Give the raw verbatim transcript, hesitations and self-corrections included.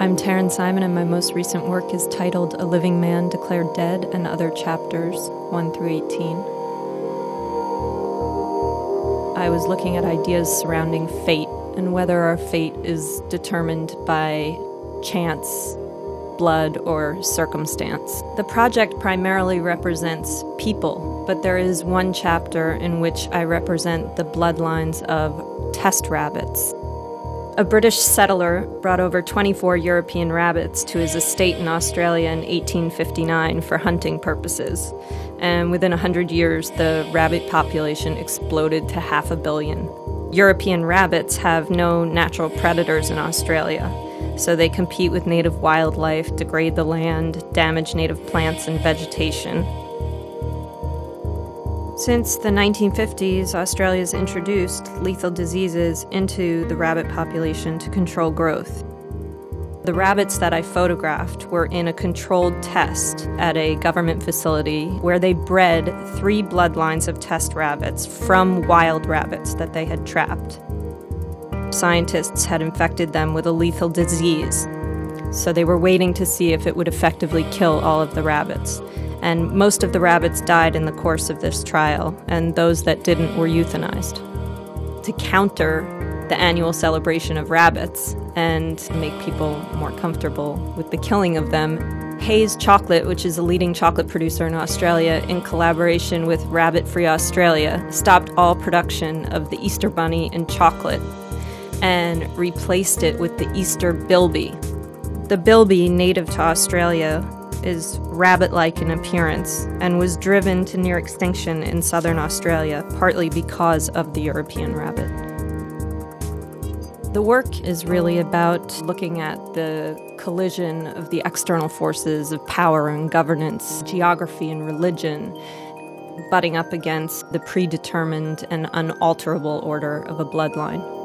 I'm Taryn Simon, and my most recent work is titled A Living Man Declared Dead and Other Chapters one through eighteen. I was looking at ideas surrounding fate and whether our fate is determined by chance, blood, or circumstance. The project primarily represents people, but there is one chapter in which I represent the bloodlines of test rabbits. A British settler brought over twenty-four European rabbits to his estate in Australia in eighteen fifty-nine for hunting purposes, and within one hundred years the rabbit population exploded to half a billion. European rabbits have no natural predators in Australia, so they compete with native wildlife, degrade the land, damage native plants and vegetation. Since the nineteen fifties, Australia's introduced lethal diseases into the rabbit population to control growth. The rabbits that I photographed were in a controlled test at a government facility where they bred three bloodlines of test rabbits from wild rabbits that they had trapped. Scientists had infected them with a lethal disease, so they were waiting to see if it would effectively kill all of the rabbits. And most of the rabbits died in the course of this trial, and those that didn't were euthanized. To counter the annual celebration of rabbits and make people more comfortable with the killing of them, Hay's Chocolate, which is a leading chocolate producer in Australia, in collaboration with Rabbit Free Australia, stopped all production of the Easter Bunny and chocolate and replaced it with the Easter Bilby. The Bilby, native to Australia, is rabbit-like in appearance and was driven to near extinction in southern Australia, partly because of the European rabbit. The work is really about looking at the collision of the external forces of power and governance, geography and religion, butting up against the predetermined and unalterable order of a bloodline.